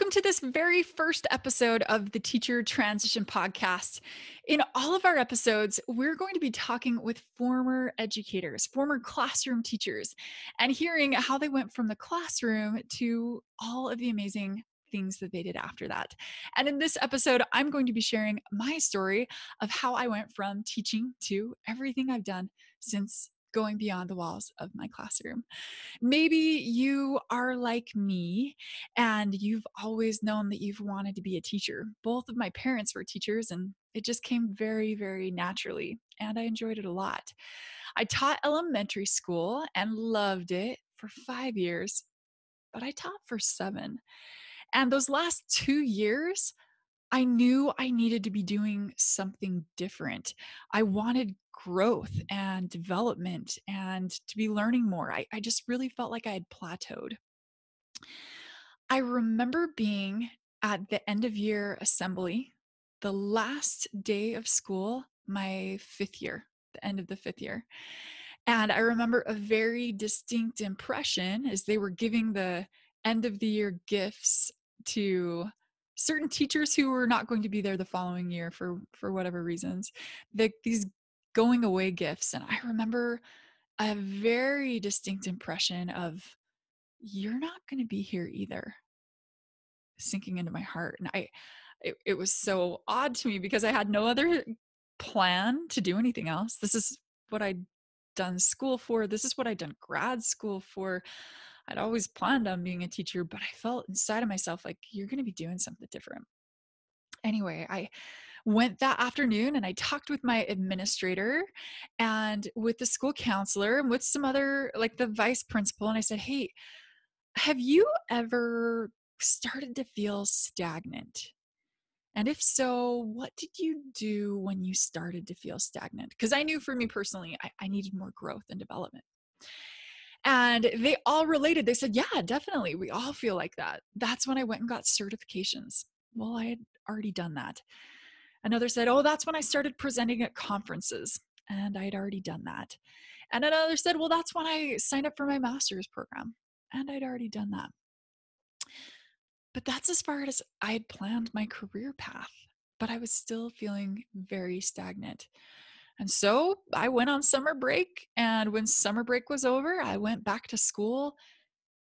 Welcome to this very first episode of the Teacher Transition podcast. In all of our episodes, we're going to be talking with former educators, former classroom teachers, and hearing how they went from the classroom to all of the amazing things that they did after that. And in this episode, I'm going to be sharing my story of how I went from teaching to everything I've done since going beyond the walls of my classroom. Maybe you are like me and you've always known that you've wanted to be a teacher. Both of my parents were teachers and it just came very, very naturally, and I enjoyed it a lot. I taught elementary school and loved it for 5 years, but I taught for 7. And those last 2 years, I knew I needed to be doing something different. I wanted growth and development and to be learning more. I just really felt like I had plateaued. I remember being at the end of year assembly, the last day of school, my 5th year, the end of the 5th year. And I remember a very distinct impression as they were giving the end of the year gifts to certain teachers who were not going to be there the following year for whatever reasons, these going away gifts. And I remember a very distinct impression of, you're not going to be here either, sinking into my heart. And it was so odd to me because I had no other plan to do anything else. This is what I'd done school for. This is what I'd done grad school for. I'd always planned on being a teacher, but I felt inside of myself like, you're going to be doing something different. Anyway, I went that afternoon and I talked with my administrator and with the school counselor and with some other, like the vice principal. And I said, hey, have you ever started to feel stagnant? And if so, what did you do when you started to feel stagnant? Because I knew for me personally, I needed more growth and development. And they all related. They said, yeah, definitely. We all feel like that. That's when I went and got certifications. Well, I had already done that. Another said, oh, that's when I started presenting at conferences. And I had already done that. And another said, well, that's when I signed up for my master's program. And I'd already done that. But that's as far as I had planned my career path. But I was still feeling very stagnant. And so I went on summer break, and when summer break was over, I went back to school.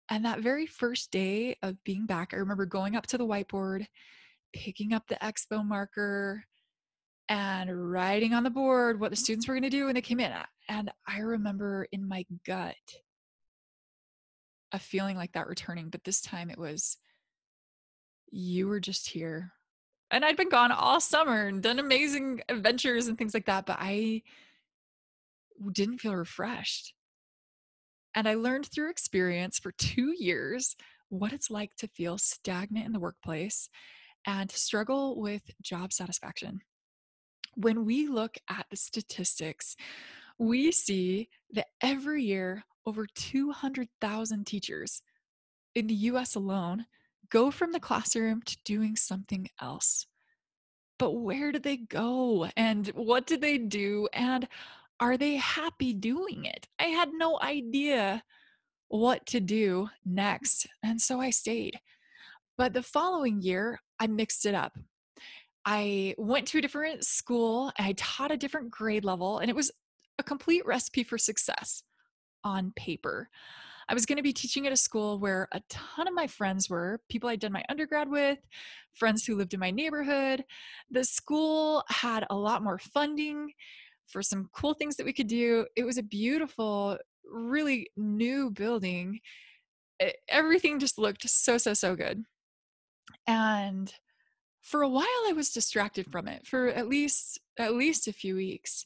And that very first day of being back, I remember going up to the whiteboard, picking up the expo marker, and writing on the board what the students were going to do when they came in. And I remember in my gut a feeling like that returning, but this time it was, you were just here. And I'd been gone all summer and done amazing adventures and things like that, but I didn't feel refreshed. And I learned through experience for 2 years what it's like to feel stagnant in the workplace and to struggle with job satisfaction. When we look at the statistics, we see that every year over 200,000 teachers in the US alone go from the classroom to doing something else. But where did they go? And what did they do? And are they happy doing it? I had no idea what to do next. And so I stayed. But the following year, I mixed it up. I went to a different school. I taught a different grade level. And it was a complete recipe for success on paper. I was going to be teaching at a school where a ton of my friends were, people I'd done my undergrad with, friends who lived in my neighborhood. The school had a lot more funding for some cool things that we could do. It was a beautiful, really new building. Everything just looked so good. And for a while, I was distracted from it for at least a few weeks.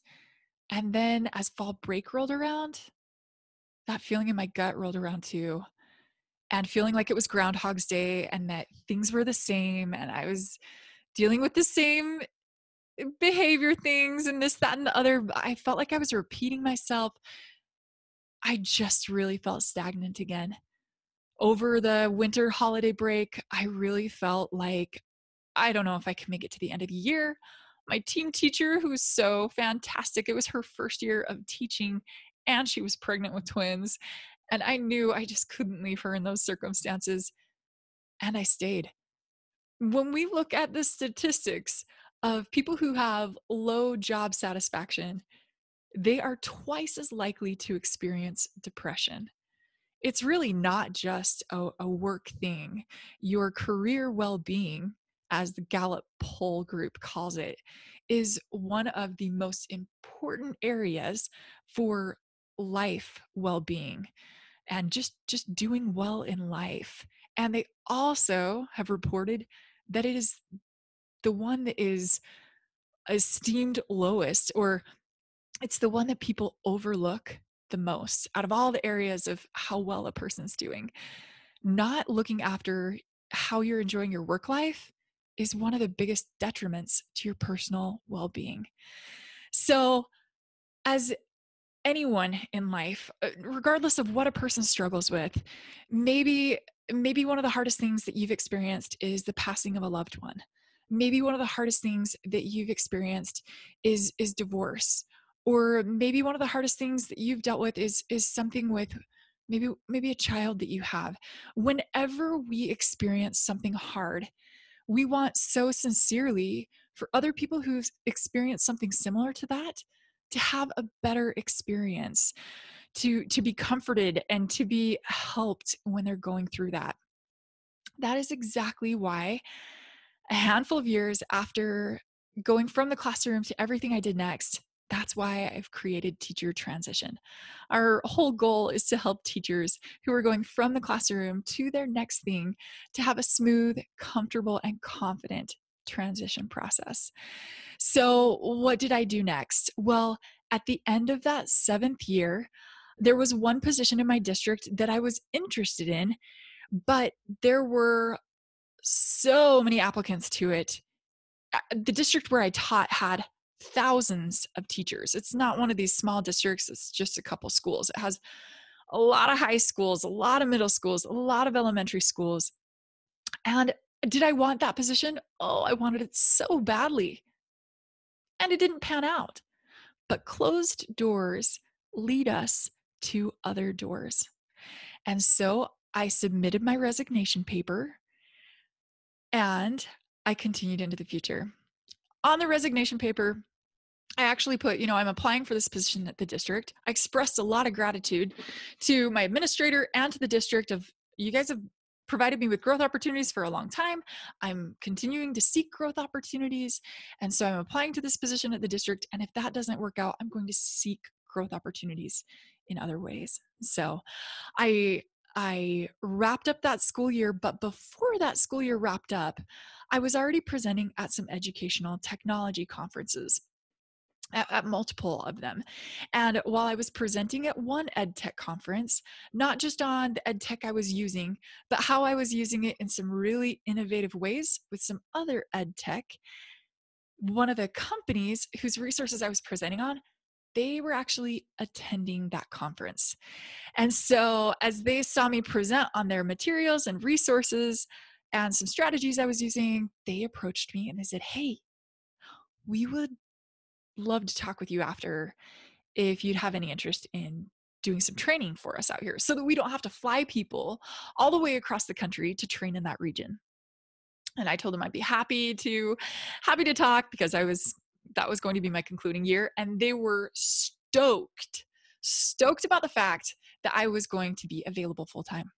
And then as fall break rolled around, that feeling in my gut rolled around too, and feeling like it was Groundhog Day and that things were the same and I was dealing with the same behavior things and this, that, and the other. I felt like I was repeating myself. I just really felt stagnant again. Over the winter holiday break, I really felt like, I don't know if I can make it to the end of the year. My team teacher, who was so fantastic, it was her first year of teaching, and she was pregnant with twins. And I knew I just couldn't leave her in those circumstances. And I stayed. when we look at the statistics of people who have low job satisfaction, they are twice as likely to experience depression. It's really not just a work thing. Your career well-being, as the Gallup Poll Group calls it, is one of the most important areas for life well-being and just doing well in life. And they also have reported that it is the one that is esteemed lowest, or it's the one that people overlook the most out of all the areas of how well a person's doing. Not looking after how you're enjoying your work life is one of the biggest detriments to your personal well-being. So as anyone in life, regardless of what a person struggles with, maybe one of the hardest things that you've experienced is the passing of a loved one. Maybe one of the hardest things that you've experienced is divorce. Or maybe one of the hardest things that you've dealt with is something with maybe a child that you have. Whenever we experience something hard, we want so sincerely for other people who've experienced something similar to that to have a better experience, to be comforted and to be helped when they're going through that. That is exactly why a handful of years after going from the classroom to everything I did next, that's why I've created Teacher Transition. Our whole goal is to help teachers who are going from the classroom to their next thing to have a smooth, comfortable, and confident transition process. So what did I do next? Well, at the end of that 7th year, there was one position in my district that I was interested in, but there were so many applicants to it. The district where I taught had thousands of teachers. It's not one of these small districts. It's just a couple schools. It has a lot of high schools, a lot of middle schools, a lot of elementary schools. And did I want that position? Oh, I wanted it so badly. And it didn't pan out. But closed doors lead us to other doors. And so I submitted my resignation paper and I continued into the future. On the resignation paper, I actually put, I'm applying for this position at the district. I expressed a lot of gratitude to my administrator and to the district of, you guys have provided me with growth opportunities for a long time. I'm continuing to seek growth opportunities. And so I'm applying to this position at the district. And if that doesn't work out, I'm going to seek growth opportunities in other ways. So I wrapped up that school year, but before that school year wrapped up, I was already presenting at some educational technology conferences, at multiple of them. And while I was presenting at one EdTech conference, not just on the EdTech I was using, but how I was using it in some really innovative ways with some other EdTech, one of the companies whose resources I was presenting on, they were actually attending that conference. And so as they saw me present on their materials and resources and some strategies I was using, they approached me and they said, "Hey, we would love to talk with you after if you'd have any interest in doing some training for us out here so that we don't have to fly people all the way across the country to train in that region." And I told them I'd be happy to talk because that was going to be my concluding year. And they were stoked about the fact that I was going to be available full-time.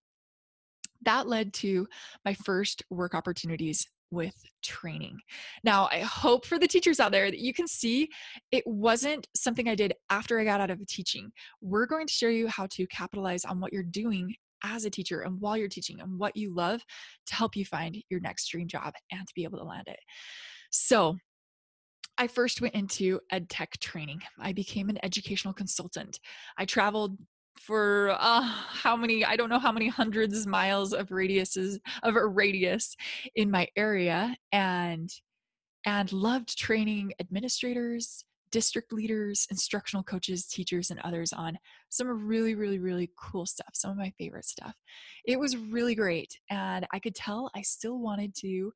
That led to my first work opportunities with training. Now, I hope for the teachers out there that you can see it wasn't something I did after I got out of teaching. We're going to show you how to capitalize on what you're doing as a teacher and while you're teaching and what you love to help you find your next dream job and to be able to land it. So I first went into EdTech training. I became an educational consultant. I traveled for I don't know how many hundreds of miles of a radius in my area and loved training administrators, district leaders, instructional coaches, teachers, and others on some really, really, really cool stuff, some of my favorite stuff. It was really great. And I could tell I still wanted to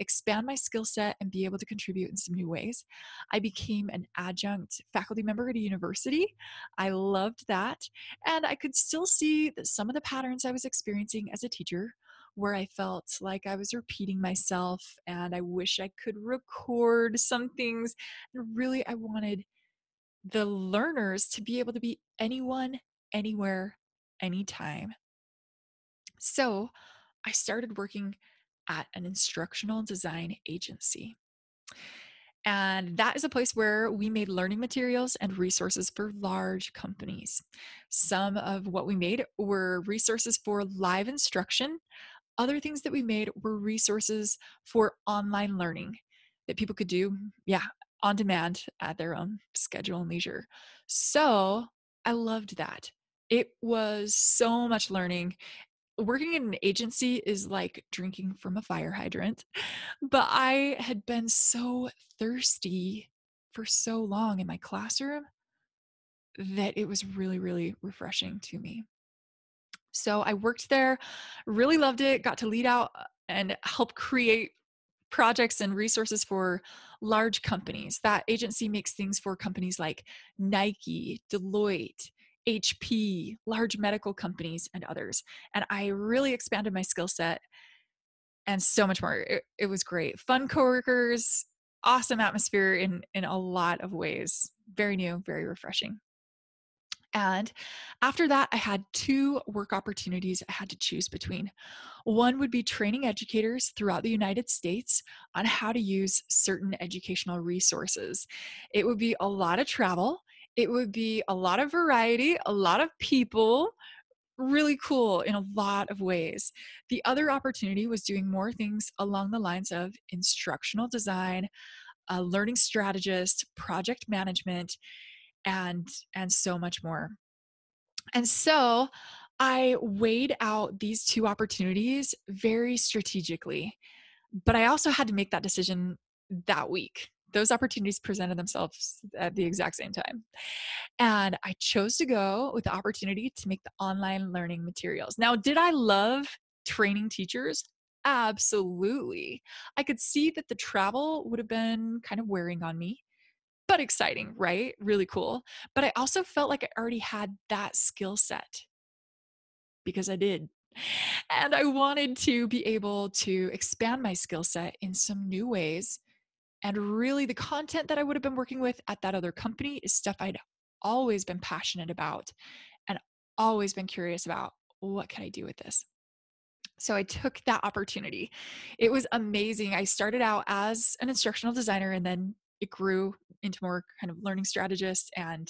expand my skill set and be able to contribute in some new ways. I became an adjunct faculty member at a university. I loved that. And I could still see that some of the patterns I was experiencing as a teacher where I felt like I was repeating myself and I wish I could record some things. And really, I wanted the learners to be able to be anyone, anywhere, anytime. So I started working at an instructional design agency. And that is a place where we made learning materials and resources for large companies. Some of what we made were resources for live instruction. Other things that we made were resources for online learning that people could do, on demand at their own schedule and leisure. So I loved that. It was so much learning. Working in an agency is like drinking from a fire hydrant, but I had been so thirsty for so long in my classroom that it was really, really refreshing to me. So I worked there, really loved it, got to lead out and help create projects and resources for large companies. That agency makes things for companies like Nike, Deloitte, HP, large medical companies, and others. And I really expanded my skill set and so much more. It was great. Fun coworkers, awesome atmosphere in a lot of ways. Very new, very refreshing. And after that, I had two work opportunities I had to choose between. One would be training educators throughout the United States on how to use certain educational resources. It would be a lot of travel. It would be a lot of variety, a lot of people, really cool in a lot of ways. The other opportunity was doing more things along the lines of instructional design, a learning strategist, project management, and so much more. And so I weighed out these two opportunities very strategically, but I also had to make that decision that week. Those opportunities presented themselves at the exact same time. And I chose to go with the opportunity to make the online learning materials. Now, did I love training teachers? Absolutely. I could see that the travel would have been kind of wearing on me, but exciting, right? Really cool. But I also felt like I already had that skill set because I did. And I wanted to be able to expand my skill set in some new ways. And really the content that I would have been working with at that other company is stuff I'd always been passionate about and always been curious about. What can I do with this? So I took that opportunity. It was amazing. I started out as an instructional designer and then it grew into more kind of learning strategist and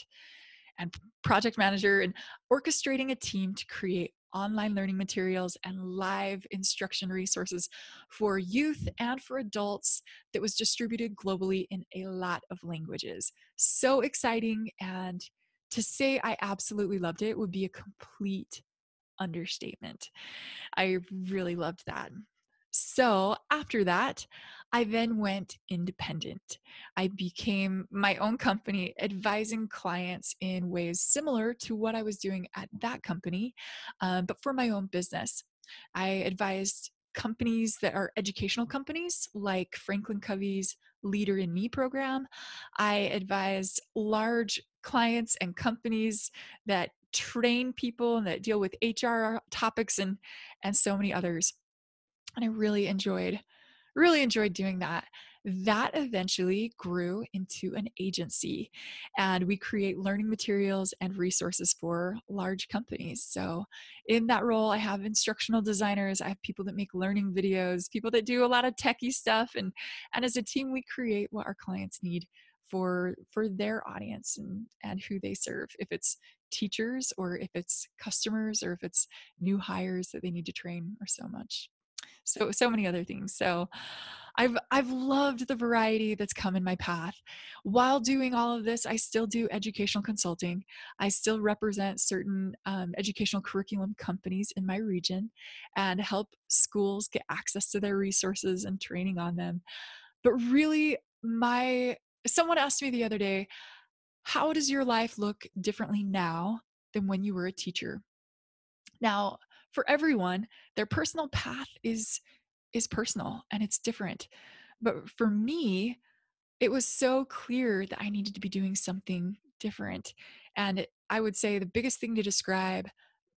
project manager and orchestrating a team to create online learning materials and live instruction resources for youth and for adults that was distributed globally in a lot of languages. So exciting, and to say I absolutely loved it would be a complete understatement. I really loved that. So after that, I then went independent. I became my own company, advising clients in ways similar to what I was doing at that company, but for my own business. I advised companies that are educational companies, like Franklin Covey's Leader in Me program. I advised large clients and companies that train people and that deal with HR topics and so many others. And I really enjoyed doing that. That eventually grew into an agency, and we create learning materials and resources for large companies. So in that role, I have instructional designers, I have people that make learning videos, people that do a lot of techie stuff. And as a team, we create what our clients need for their audience and who they serve, if it's teachers or if it's customers or if it's new hires that they need to train or so much. So many other things. So I've loved the variety that's come in my path. While doing all of this, I still do educational consulting. I still represent certain educational curriculum companies in my region and help schools get access to their resources and training on them. But really, someone asked me the other day, how does your life look differently now than when you were a teacher? Now, for everyone, their personal path is personal and it's different. But for me, it was so clear that I needed to be doing something different. And I would say the biggest thing to describe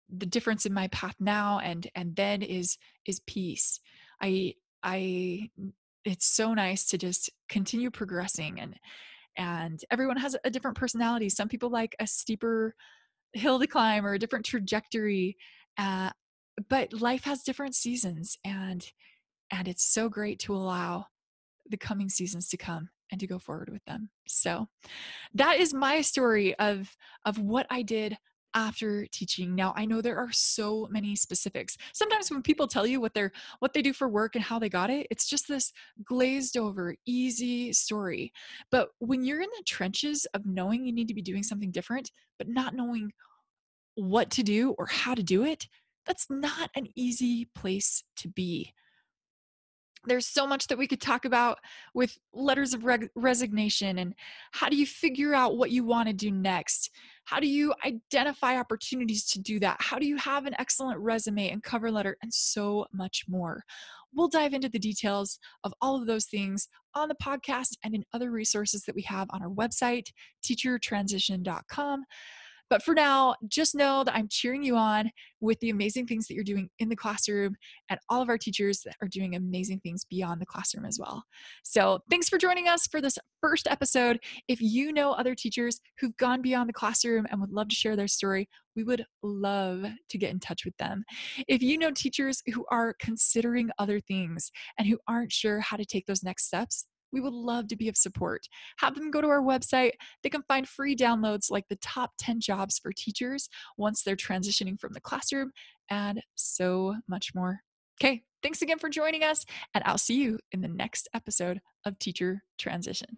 the difference in my path now and then is peace. It's so nice to just continue progressing, and everyone has a different personality. Some people like a steeper hill to climb or a different trajectory, but life has different seasons, and it's so great to allow the coming seasons to come and to go forward with them. So that is my story of what I did after teaching. Now, I know there are so many specifics. Sometimes when people tell you what they do for work and how they got it, it's just this glazed over, easy story. But when you're in the trenches of knowing you need to be doing something different, but not knowing what to do or how to do it, that's not an easy place to be. There's so much that we could talk about with letters of resignation, and how do you figure out what you want to do next? How do you identify opportunities to do that? How do you have an excellent resume and cover letter, and so much more? We'll dive into the details of all of those things on the podcast and in other resources that we have on our website, teachertransition.com. But for now, just know that I'm cheering you on with the amazing things that you're doing in the classroom, and all of our teachers that are doing amazing things beyond the classroom as well. So thanks for joining us for this first episode. If you know other teachers who've gone beyond the classroom and would love to share their story, we would love to get in touch with them. If you know teachers who are considering other things and who aren't sure how to take those next steps, we would love to be of support. Have them go to our website. They can find free downloads like the top 10 jobs for teachers once they're transitioning from the classroom, and so much more. Okay, thanks again for joining us, and I'll see you in the next episode of Teacher Transition.